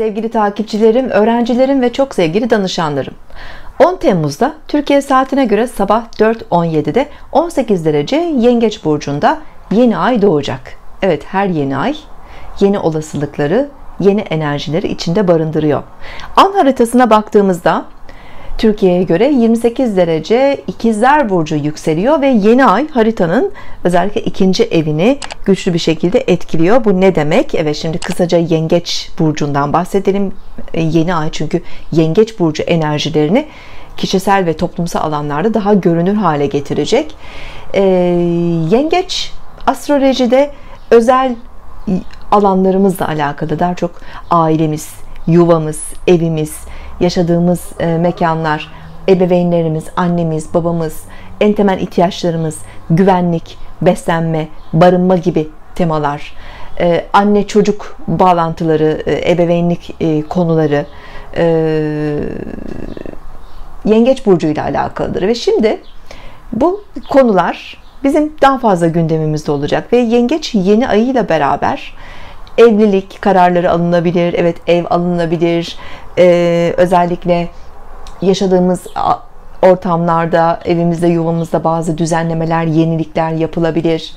Sevgili takipçilerim, öğrencilerim ve çok sevgili danışanlarım. 10 Temmuz'da Türkiye saatine göre sabah 4.17'de 18 derece Yengeç burcunda yeni ay doğacak. Evet, her yeni ay yeni olasılıkları, yeni enerjileri içinde barındırıyor. An haritasına baktığımızda Türkiye'ye göre 28 derece İkizler burcu yükseliyor ve yeni ay haritanın özellikle ikinci evini güçlü bir şekilde etkiliyor. Bu ne demek? Evet, şimdi kısaca Yengeç burcundan bahsedelim. Yeni ay çünkü Yengeç burcu enerjilerini kişisel ve toplumsal alanlarda daha görünür hale getirecek. Yengeç astrolojide özel alanlarımızla alakalı, daha çok ailemiz, yuvamız, evimiz, yaşadığımız mekanlar, ebeveynlerimiz, annemiz, babamız, en temel ihtiyaçlarımız, güvenlik, beslenme, barınma gibi temalar, anne çocuk bağlantıları, ebeveynlik konuları Yengeç burcu ile alakalıdır ve şimdi bu konular bizim daha fazla gündemimizde olacak ve Yengeç yeni ayıyla beraber evlilik kararları alınabilir, evet, ev alınabilir, özellikle yaşadığımız ortamlarda, evimizde, yuvamızda bazı düzenlemeler, yenilikler yapılabilir.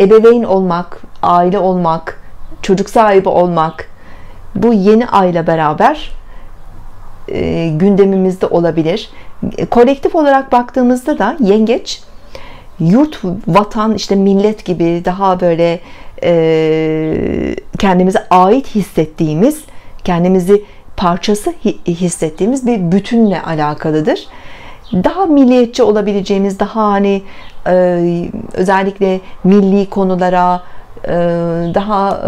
Ebeveyn olmak, aile olmak, çocuk sahibi olmak bu yeni ayla beraber gündemimizde olabilir. Kolektif olarak baktığımızda da Yengeç yurt, vatan, işte millet gibi daha böyle kendimize ait hissettiğimiz, kendimizi parçası hissettiğimiz bir bütünle alakalıdır. Daha milliyetçi olabileceğimiz, daha hani özellikle milli konulara, daha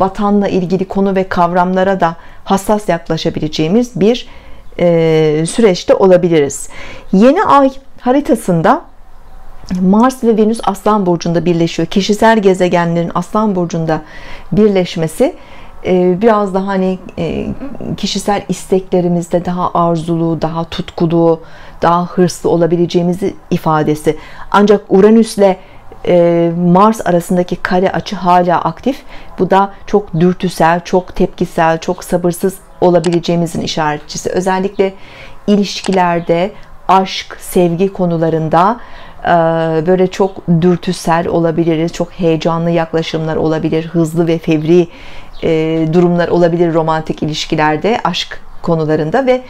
vatanla ilgili konu ve kavramlara da hassas yaklaşabileceğimiz bir süreçte olabiliriz. Yeni ay haritasında Mars ve Venüs Aslan burcunda birleşiyor. Kişisel gezegenlerin Aslan burcunda birleşmesi biraz daha hani kişisel isteklerimizde daha arzulu, daha tutkulu, daha hırslı olabileceğimizi ifadesi. Ancak Uranüs ile Mars arasındaki kare açı hala aktif. Bu da çok dürtüsel, çok tepkisel, çok sabırsız olabileceğimizin işaretçisi. Özellikle ilişkilerde, aşk, sevgi konularında böyle çok dürtüsel olabiliriz, çok heyecanlı yaklaşımlar olabilir, hızlı ve fevri durumlar olabilir romantik ilişkilerde, aşk konularında ve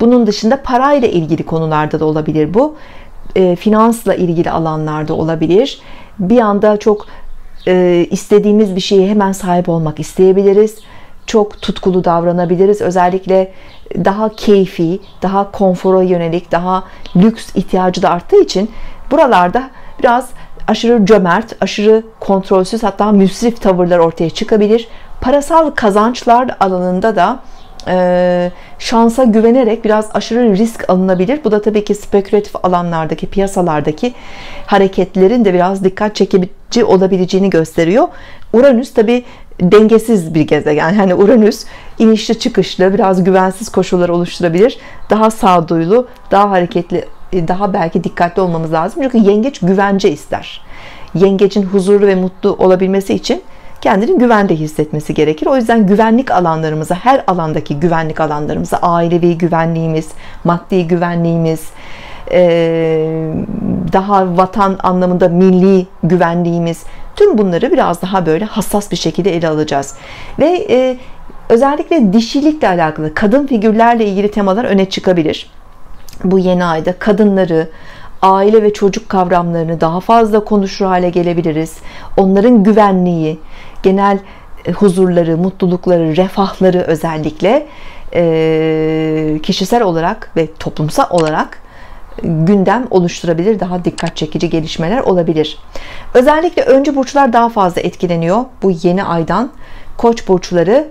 bunun dışında parayla ilgili konularda da olabilir bu. Finansla ilgili alanlarda olabilir. Bir anda çok istediğimiz bir şeye hemen sahip olmak isteyebiliriz. Çok tutkulu davranabiliriz. Özellikle daha keyfi, daha konfora yönelik, daha lüks ihtiyacı da arttığı için buralarda biraz aşırı cömert, aşırı kontrolsüz, hatta müsrif tavırlar ortaya çıkabilir. Parasal kazançlar alanında da şansa güvenerek biraz aşırı risk alınabilir. Bu da tabii ki spekülatif alanlardaki, piyasalardaki hareketlerin de biraz dikkat çekici olabileceğini gösteriyor. Uranüs tabii dengesiz bir gezegen. Yani Uranüs inişli çıkışlı, biraz güvensiz koşullar oluşturabilir. Daha sağduyulu, daha hareketli, daha belki dikkatli olmamız lazım. Çünkü Yengeç güvence ister. Yengeç'in huzurlu ve mutlu olabilmesi için kendini güvende hissetmesi gerekir. O yüzden güvenlik alanlarımıza, her alandaki güvenlik alanlarımıza, ailevi güvenliğimiz, maddi güvenliğimiz, daha vatan anlamında milli güvenliğimiz, tüm bunları biraz daha böyle hassas bir şekilde ele alacağız. Ve özellikle dişilikle alakalı, kadın figürlerle ilgili temalar öne çıkabilir. Bu yeni ayda kadınları, aile ve çocuk kavramlarını daha fazla konuşur hale gelebiliriz. Onların güvenliği, genel huzurları, mutlulukları, refahları özellikle kişisel olarak ve toplumsal olarak gündem oluşturabilir. Daha dikkat çekici gelişmeler olabilir. Özellikle öncü burçlar daha fazla etkileniyor bu yeni aydan. Koç burçları,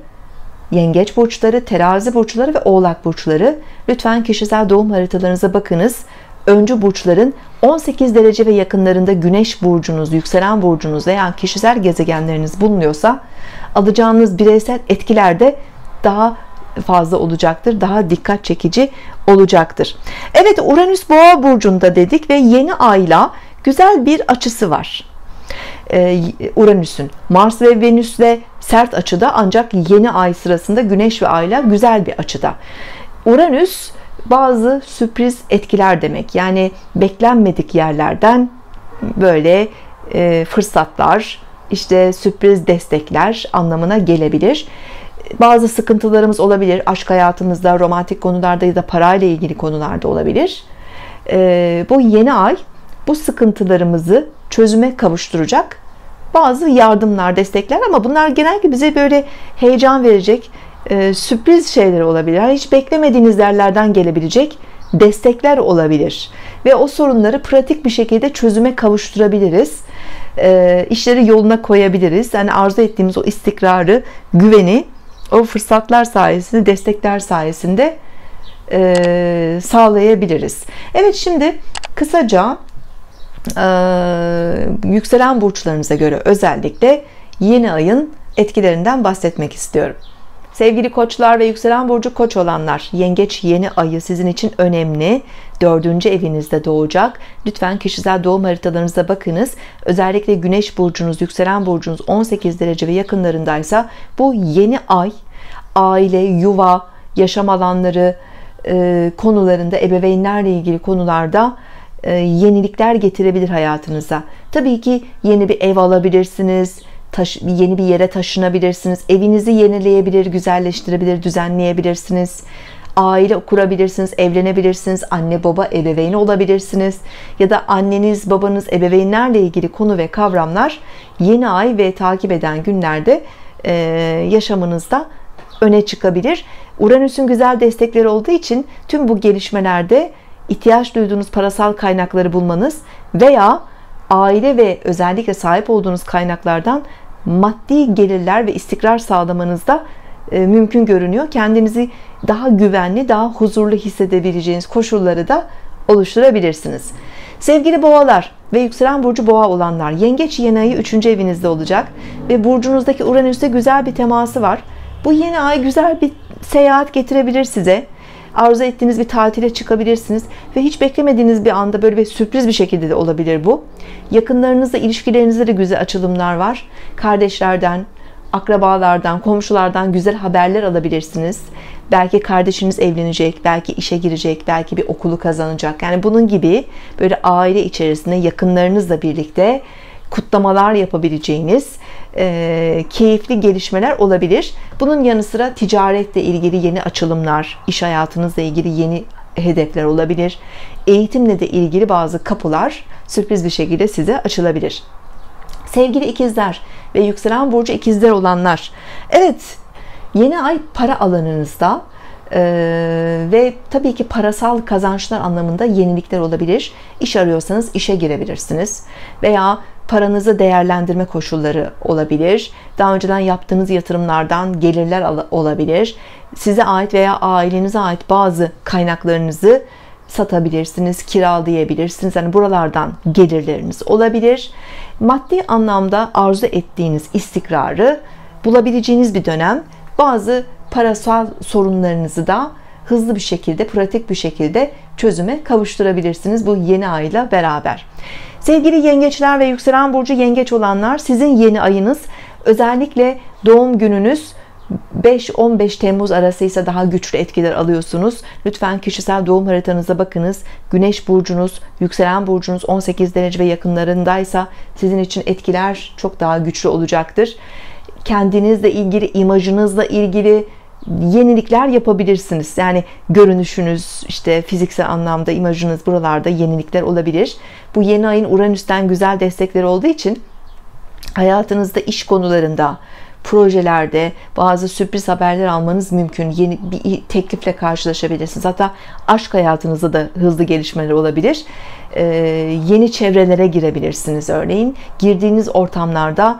Yengeç burçları, Terazi burçları ve Oğlak burçları. Lütfen kişisel doğum haritalarınıza bakınız. Öncü burçların 18 derece ve yakınlarında Güneş burcunuz, yükselen burcunuz veya kişisel gezegenleriniz bulunuyorsa alacağınız bireysel etkiler de daha fazla olacaktır, daha dikkat çekici olacaktır. Evet, Uranüs Boğa burcunda dedik ve yeni ayla güzel bir açısı var. Uranüs'ün Mars ve Venüs'le sert açıda, ancak yeni ay sırasında Güneş ve Ay'la güzel bir açıda. Uranüs bazı sürpriz etkiler demek. Yani beklenmedik yerlerden böyle fırsatlar, işte sürpriz destekler anlamına gelebilir. Bazı sıkıntılarımız olabilir. Aşk hayatımızda, romantik konularda ya da parayla ilgili konularda olabilir. Bu yeni ay bu sıkıntılarımızı çözüme kavuşturacak bazı yardımlar, destekler, ama bunlar genelde bize böyle heyecan verecek sürpriz şeyler olabilir. Yani hiç beklemediğiniz yerlerden gelebilecek destekler olabilir ve o sorunları pratik bir şekilde çözüme kavuşturabiliriz. İşleri yoluna koyabiliriz. Yani arzu ettiğimiz o istikrarı, güveni o fırsatlar sayesinde, destekler sayesinde sağlayabiliriz. Evet, şimdi kısaca yükselen burçlarınıza göre özellikle yeni ayın etkilerinden bahsetmek istiyorum. Sevgili koçlar ve yükselen burcu koç olanlar, yengeç yeni ayı sizin için önemli. 4. evinizde doğacak. Lütfen kişisel doğum haritalarınıza bakınız. Özellikle güneş burcunuz, yükselen burcunuz 18 derece ve yakınlarındaysa bu yeni ay aile, yuva, yaşam alanları konularında, ebeveynlerle ilgili konularda yenilikler getirebilir hayatınıza. Tabii ki yeni bir ev alabilirsiniz. Yeni bir yere taşınabilirsiniz. Evinizi yenileyebilir, güzelleştirebilir, düzenleyebilirsiniz. Aile kurabilirsiniz, evlenebilirsiniz. Anne baba ebeveyni olabilirsiniz. Ya da anneniz, babanız, ebeveynlerle ilgili konu ve kavramlar yeni ay ve takip eden günlerde yaşamınızda öne çıkabilir. Uranüs'ün güzel destekleri olduğu için tüm bu gelişmelerde ihtiyaç duyduğunuz parasal kaynakları bulmanız veya aile ve özellikle sahip olduğunuz kaynaklardan maddi gelirler ve istikrar sağlamanız da mümkün görünüyor. Kendinizi daha güvenli, daha huzurlu hissedebileceğiniz koşulları da oluşturabilirsiniz. Sevgili boğalar ve yükselen burcu boğa olanlar, yengeç yeni ayı 3. evinizde olacak ve burcunuzdaki Uranüs'te güzel bir teması var. Bu yeni ay güzel bir seyahat getirebilir size. Arzu ettiğiniz bir tatile çıkabilirsiniz ve hiç beklemediğiniz bir anda böyle bir sürpriz bir şekilde de olabilir bu. Yakınlarınızla, ilişkilerinizde de güzel açılımlar var. Kardeşlerden, akrabalardan, komşulardan güzel haberler alabilirsiniz. Belki kardeşiniz evlenecek, belki işe girecek, belki bir okulu kazanacak. Yani bunun gibi böyle aile içerisinde yakınlarınızla birlikte kutlamalar yapabileceğiniz keyifli gelişmeler olabilir. Bunun yanı sıra ticaretle ilgili yeni açılımlar, iş hayatınızla ilgili yeni hedefler olabilir. Eğitimle de ilgili bazı kapılar sürpriz bir şekilde size açılabilir. Sevgili ikizler ve yükselen burcu ikizler olanlar, evet, yeni ay para alanınızda ve tabii ki parasal kazançlar anlamında yenilikler olabilir. İş arıyorsanız işe girebilirsiniz veya paranızı değerlendirme koşulları olabilir. Daha önceden yaptığınız yatırımlardan gelirler olabilir. Size ait veya ailenize ait bazı kaynaklarınızı satabilirsiniz, kiralayabilirsiniz. Yani buralardan gelirleriniz olabilir. Maddi anlamda arzu ettiğiniz istikrarı bulabileceğiniz bir dönem. Bazı parasal sorunlarınızı da hızlı bir şekilde, pratik bir şekilde çözüme kavuşturabilirsiniz bu yeni ayla beraber. Sevgili yengeçler ve yükselen burcu yengeç olanlar, sizin yeni ayınız özellikle doğum gününüz 5-15 Temmuz arasıysa daha güçlü etkiler alıyorsunuz. Lütfen kişisel doğum haritanıza bakınız. Güneş burcunuz, yükselen burcunuz 18 derece ve yakınlarındaysa sizin için etkiler çok daha güçlü olacaktır. Kendinizle ilgili, imajınızla ilgili yenilikler yapabilirsiniz. Yani görünüşünüz, işte fiziksel anlamda imajınız, buralarda yenilikler olabilir. Bu yeni ayın Uranüs'ten güzel destekleri olduğu için hayatınızda, iş konularında, projelerde bazı sürpriz haberler almanız mümkün. Yeni bir teklifle karşılaşabilirsiniz. Hatta aşk hayatınızda da hızlı gelişmeler olabilir. Yeni çevrelere girebilirsiniz örneğin. Girdiğiniz ortamlarda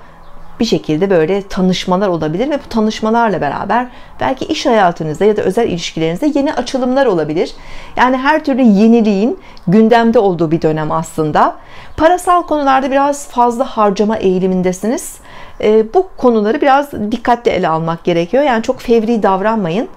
bir şekilde böyle tanışmalar olabilir ve bu tanışmalarla beraber belki iş hayatınızda ya da özel ilişkilerinizde yeni açılımlar olabilir. Yani her türlü yeniliğin gündemde olduğu bir dönem aslında. Parasal konularda biraz fazla harcama eğilimindesiniz. Bu konuları biraz dikkatli ele almak gerekiyor. Yani çok fevri davranmayın.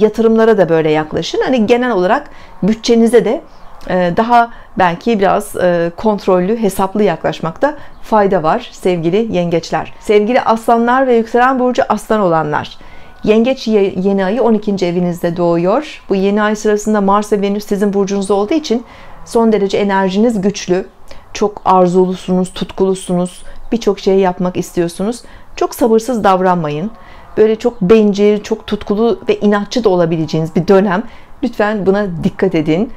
Yatırımlara da böyle yaklaşın. Hani genel olarak bütçenize de daha belki biraz kontrollü, hesaplı yaklaşmakta fayda var sevgili yengeçler. Sevgili aslanlar ve yükselen burcu aslan olanlar. Yengeç yeni ayı 12. evinizde doğuyor. Bu yeni ay sırasında Mars ve Venüs sizin burcunuz olduğu için son derece enerjiniz güçlü. Çok arzulusunuz, tutkulusunuz. Birçok şey yapmak istiyorsunuz. Çok sabırsız davranmayın. Böyle çok bencil, çok tutkulu ve inatçı da olabileceğiniz bir dönem. Lütfen buna dikkat edin.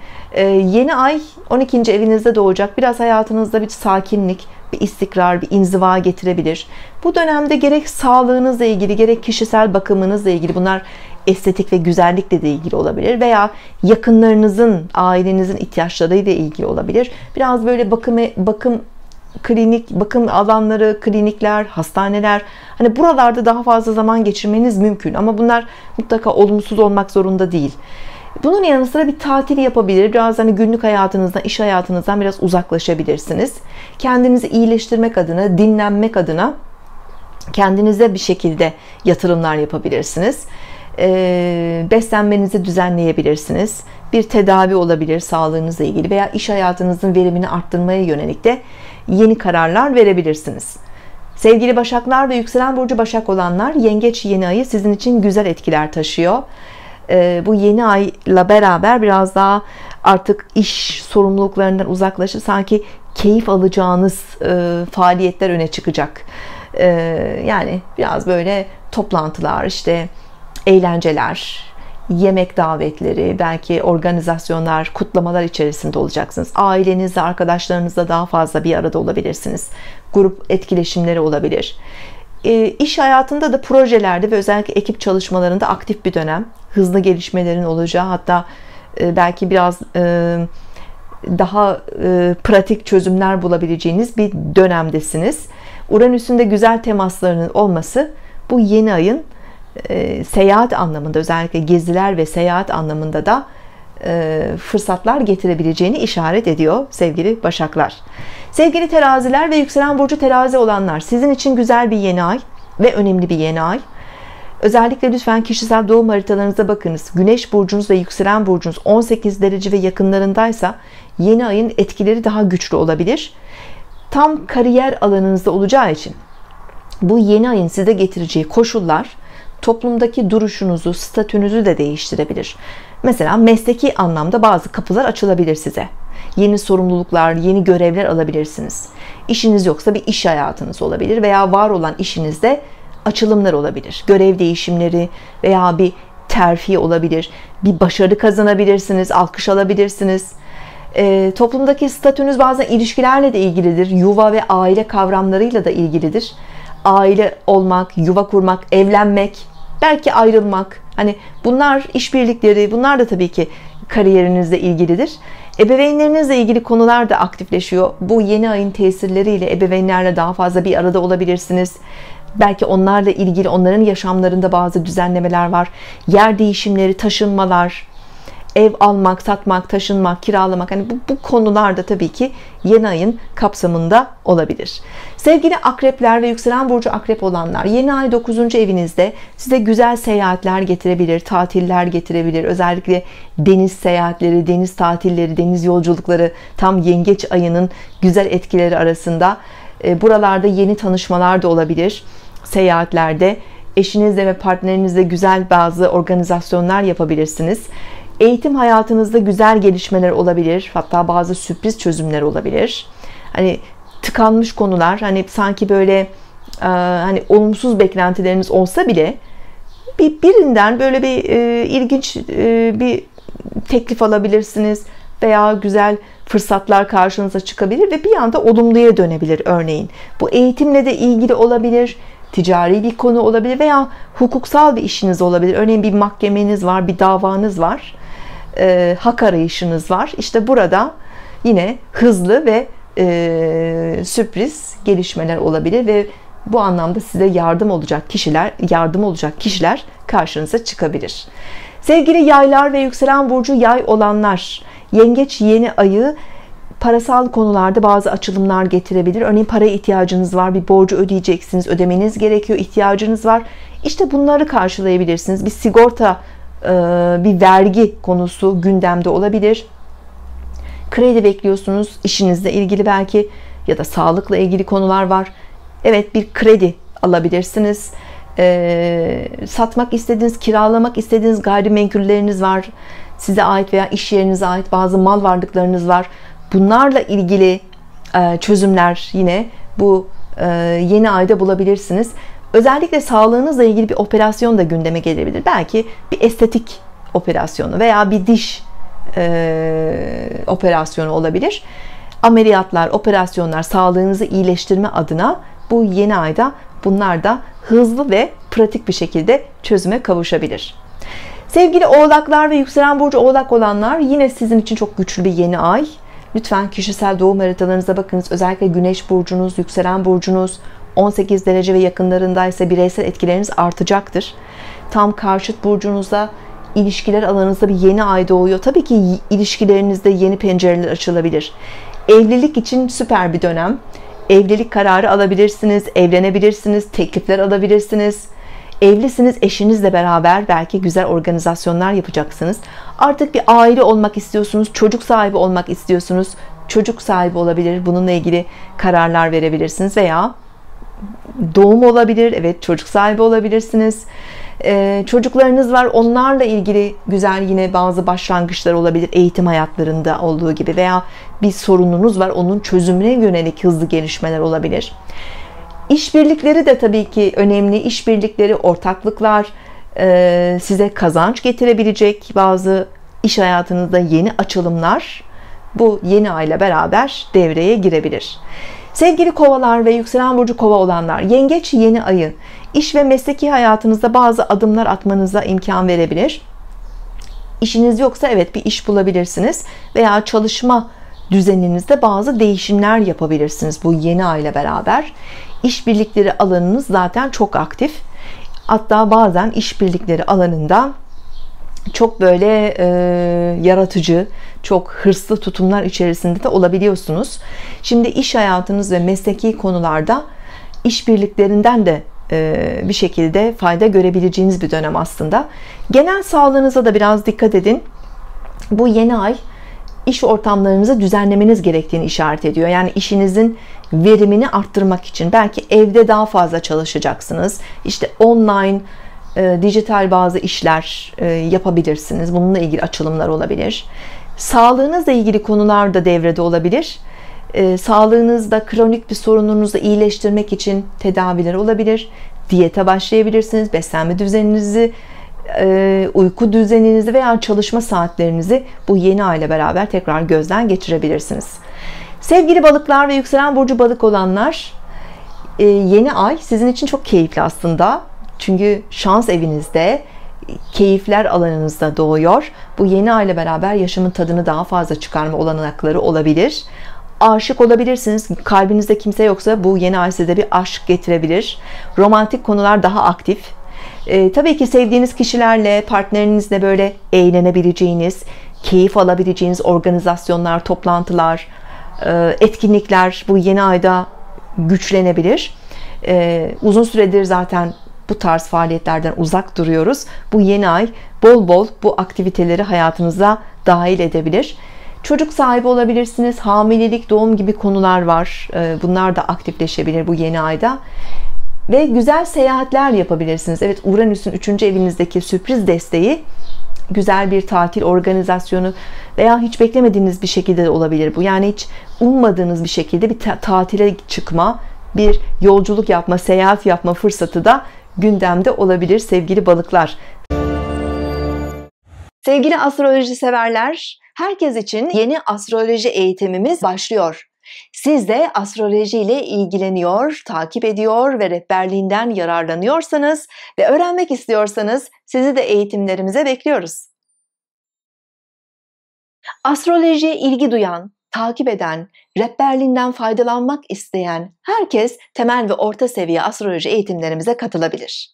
Yeni ay 12. evinizde doğacak. Biraz hayatınızda bir sakinlik, bir istikrar, bir inziva getirebilir. Bu dönemde gerek sağlığınızla ilgili, gerek kişisel bakımınızla ilgili, bunlar estetik ve güzellikle de ilgili olabilir veya yakınlarınızın, ailenizin ihtiyaçlarıyla ilgili olabilir. Biraz böyle bakım alanları, klinikler, hastaneler, hani buralarda daha fazla zaman geçirmeniz mümkün ama bunlar mutlaka olumsuz olmak zorunda değil. Bunun yanı sıra bir tatil yapabilir. Biraz hani günlük hayatınızdan, iş hayatınızdan biraz uzaklaşabilirsiniz. Kendinizi iyileştirmek adına, dinlenmek adına kendinize bir şekilde yatırımlar yapabilirsiniz. Beslenmenizi düzenleyebilirsiniz. Bir tedavi olabilir sağlığınızla ilgili veya iş hayatınızın verimini arttırmaya yönelik de yeni kararlar verebilirsiniz. Sevgili Başaklar ve yükselen burcu Başak olanlar, Yengeç yeni ayı sizin için güzel etkiler taşıyor. Bu yeni ayla beraber biraz daha artık iş sorumluluklarından uzaklaşıp sanki keyif alacağınız faaliyetler öne çıkacak. Yani biraz böyle toplantılar, işte eğlenceler, yemek davetleri, belki organizasyonlar, kutlamalar içerisinde olacaksınız. Ailenizle, arkadaşlarınızla daha fazla bir arada olabilirsiniz. Grup etkileşimleri olabilir. İş hayatında da projelerde ve özellikle ekip çalışmalarında aktif bir dönem. Hızlı gelişmelerin olacağı, hatta belki biraz daha pratik çözümler bulabileceğiniz bir dönemdesiniz. Uranüs'ün de güzel temaslarının olması bu yeni ayın seyahat anlamında, özellikle geziler ve seyahat anlamında da fırsatlar getirebileceğini işaret ediyor sevgili Başaklar. Sevgili Teraziler ve yükselen burcu Terazi olanlar, sizin için güzel bir yeni ay ve önemli bir yeni ay. Özellikle lütfen kişisel doğum haritalarınıza bakınız. Güneş burcunuz ve yükselen burcunuz 18 derece ve yakınlarındaysa yeni ayın etkileri daha güçlü olabilir. Tam kariyer alanınızda olacağı için bu yeni ayın size getireceği koşullar toplumdaki duruşunuzu, statünüzü de değiştirebilir. Mesela mesleki anlamda bazı kapılar açılabilir size. Yeni sorumluluklar, yeni görevler alabilirsiniz. İşiniz yoksa bir iş hayatınız olabilir veya var olan işinizde açılımlar olabilir. Görev değişimleri veya bir terfi olabilir. Bir başarı kazanabilirsiniz, alkış alabilirsiniz. Toplumdaki statünüz bazen ilişkilerle de ilgilidir. Yuva ve aile kavramlarıyla da ilgilidir. Aile olmak, yuva kurmak, evlenmek, belki ayrılmak. Hani bunlar işbirlikleri, bunlar da tabii ki kariyerinizle ilgilidir. Ebeveynlerinizle ilgili konular da aktifleşiyor. Bu yeni ayın tesirleriyle ebeveynlerle daha fazla bir arada olabilirsiniz. Belki onlarla ilgili, onların yaşamlarında bazı düzenlemeler var. Yer değişimleri, taşınmalar, ev almak, satmak, taşınmak, kiralamak. Hani bu konularda tabii ki yeni ayın kapsamında olabilir. Sevgili akrepler ve yükselen burcu akrep olanlar, yeni ay 9. evinizde size güzel seyahatler getirebilir, tatiller getirebilir. Özellikle deniz seyahatleri, deniz tatilleri, deniz yolculukları tam yengeç ayının güzel etkileri arasında. Buralarda yeni tanışmalar da olabilir seyahatlerde. Eşinizle ve partnerinizle güzel bazı organizasyonlar yapabilirsiniz. Eğitim hayatınızda güzel gelişmeler olabilir. Hatta bazı sürpriz çözümler olabilir. Hani tıkanmış konular, hani sanki böyle hani olumsuz beklentileriniz olsa bile birinden böyle bir ilginç bir teklif alabilirsiniz veya güzel fırsatlar karşınıza çıkabilir ve bir anda olumluya dönebilir örneğin. Bu eğitimle de ilgili olabilir. Ticari bir konu olabilir veya hukuksal bir işiniz olabilir. Örneğin bir mahkemeniz var, bir davanız var, hak arayışınız var. İşte burada yine hızlı ve sürpriz gelişmeler olabilir ve bu anlamda size yardım olacak kişiler karşınıza çıkabilir. Sevgili yaylar ve yükselen burcu yay olanlar, yengeç yeni ayı parasal konularda bazı açılımlar getirebilir. Örneğin paraya ihtiyacınız var, bir borcu ödeyeceksiniz, ödemeniz gerekiyor, ihtiyacınız var. İşte bunları karşılayabilirsiniz. Bir sigorta, bir vergi konusu gündemde olabilir. Kredi bekliyorsunuz, işinizle ilgili belki ya da sağlıkla ilgili konular var. Evet, bir kredi alabilirsiniz. Satmak istediğiniz, kiralamak istediğiniz gayrimenkulleriniz var. Size ait veya iş yerinize ait bazı mal varlıklarınız var. Bunlarla ilgili çözümler yine bu yeni ayda bulabilirsiniz. Özellikle sağlığınızla ilgili bir operasyon da gündeme gelebilir. Belki bir estetik operasyonu veya bir diş operasyonu olabilir. Ameliyatlar, operasyonlar, sağlığınızı iyileştirme adına bu yeni ayda bunlar da hızlı ve pratik bir şekilde çözüme kavuşabilir. Sevgili oğlaklar ve yükselen burcu oğlak olanlar, yine sizin için çok güçlü bir yeni ay. Lütfen kişisel doğum haritalarınıza bakınız. Özellikle güneş burcunuz, yükselen burcunuz 18 derece ve yakınlarındaysa bireysel etkileriniz artacaktır. Tam karşıt burcunuzda, ilişkiler alanınızda bir yeni ay doğuyor. Tabii ki ilişkilerinizde yeni pencereler açılabilir. Evlilik için süper bir dönem. Evlilik kararı alabilirsiniz, evlenebilirsiniz, teklifler alabilirsiniz. Evlisiniz, eşinizle beraber belki güzel organizasyonlar yapacaksınız. Artık bir aile olmak istiyorsunuz, çocuk sahibi olmak istiyorsunuz. Çocuk sahibi olabilir, bununla ilgili kararlar verebilirsiniz veya doğum olabilir, evet çocuk sahibi olabilirsiniz. Çocuklarınız var, onlarla ilgili güzel yine bazı başlangıçlar olabilir, eğitim hayatlarında olduğu gibi veya bir sorununuz var, onun çözümüne yönelik hızlı gelişmeler olabilir. İşbirlikleri de tabii ki önemli. İşbirlikleri, ortaklıklar size kazanç getirebilecek, bazı iş hayatınızda yeni açılımlar bu yeni ayla beraber devreye girebilir. Sevgili kovalar ve yükselen burcu kova olanlar, yengeç yeni ayı iş ve mesleki hayatınızda bazı adımlar atmanıza imkan verebilir. İşiniz yoksa evet bir iş bulabilirsiniz veya çalışma düzeninizde bazı değişimler yapabilirsiniz bu yeni ay ile beraber. İşbirlikleri alanınız zaten çok aktif. Hatta bazen işbirlikleri alanında çok böyle yaratıcı, çok hırslı tutumlar içerisinde de olabiliyorsunuz. Şimdi iş hayatınız ve mesleki konularda işbirliklerinden de bir şekilde fayda görebileceğiniz bir dönem aslında. Genel sağlığınıza da biraz dikkat edin. Bu yeni ay iş ortamlarınızı düzenlemeniz gerektiğini işaret ediyor. Yani işinizin verimini arttırmak için belki evde daha fazla çalışacaksınız. İşte online, dijital bazı işler yapabilirsiniz. Bununla ilgili açılımlar olabilir. Sağlığınızla ilgili konular da devrede olabilir. Sağlığınızda kronik bir sorununuzu iyileştirmek için tedaviler olabilir. Diyete başlayabilirsiniz. Beslenme düzeninizi, uyku düzeninizi veya çalışma saatlerinizi bu yeni ay ile beraber tekrar gözden geçirebilirsiniz. Sevgili balıklar ve yükselen burcu balık olanlar, yeni ay sizin için çok keyifli aslında. Çünkü şans evinizde, keyifler alanınızda doğuyor. Bu yeni ay ile beraber yaşamın tadını daha fazla çıkarma olanakları olabilir. Aşık olabilirsiniz. Kalbinizde kimse yoksa bu yeni ay size bir aşk getirebilir. Romantik konular daha aktif. Tabii ki sevdiğiniz kişilerle, partnerinizle böyle eğlenebileceğiniz, keyif alabileceğiniz organizasyonlar, toplantılar, etkinlikler bu yeni ayda güçlenebilir. Uzun süredir zaten bu tarz faaliyetlerden uzak duruyoruz. Bu yeni ay bol bol bu aktiviteleri hayatınıza dahil edebilir. Çocuk sahibi olabilirsiniz. Hamilelik, doğum gibi konular var. Bunlar da aktifleşebilir bu yeni ayda. Ve güzel seyahatler yapabilirsiniz. Evet, Uranüs'ün 3. evinizdeki sürpriz desteği, güzel bir tatil organizasyonu veya hiç beklemediğiniz bir şekilde de olabilir bu. Yani hiç ummadığınız bir şekilde bir tatile çıkma, bir yolculuk yapma, seyahat yapma fırsatı da gündemde olabilir sevgili balıklar. Sevgili astroloji severler, herkes için yeni astroloji eğitimimiz başlıyor. Siz de astroloji ile ilgileniyor, takip ediyor ve rehberliğinden yararlanıyorsanız ve öğrenmek istiyorsanız sizi de eğitimlerimize bekliyoruz. Astrolojiye ilgi duyan, takip eden, rehberliğinden faydalanmak isteyen herkes temel ve orta seviye astroloji eğitimlerimize katılabilir.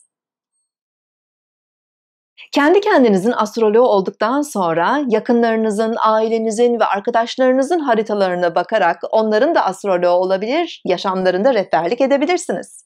Kendi kendinizin astroloğu olduktan sonra yakınlarınızın, ailenizin ve arkadaşlarınızın haritalarına bakarak onların da astroloğu olabilir, yaşamlarında rehberlik edebilirsiniz.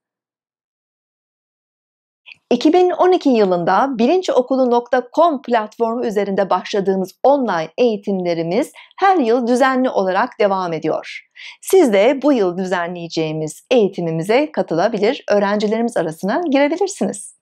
2012 yılında bilinciokulu.com platformu üzerinde başladığımız online eğitimlerimiz her yıl düzenli olarak devam ediyor. Siz de bu yıl düzenleyeceğimiz eğitimimize katılabilir, öğrencilerimiz arasına girebilirsiniz.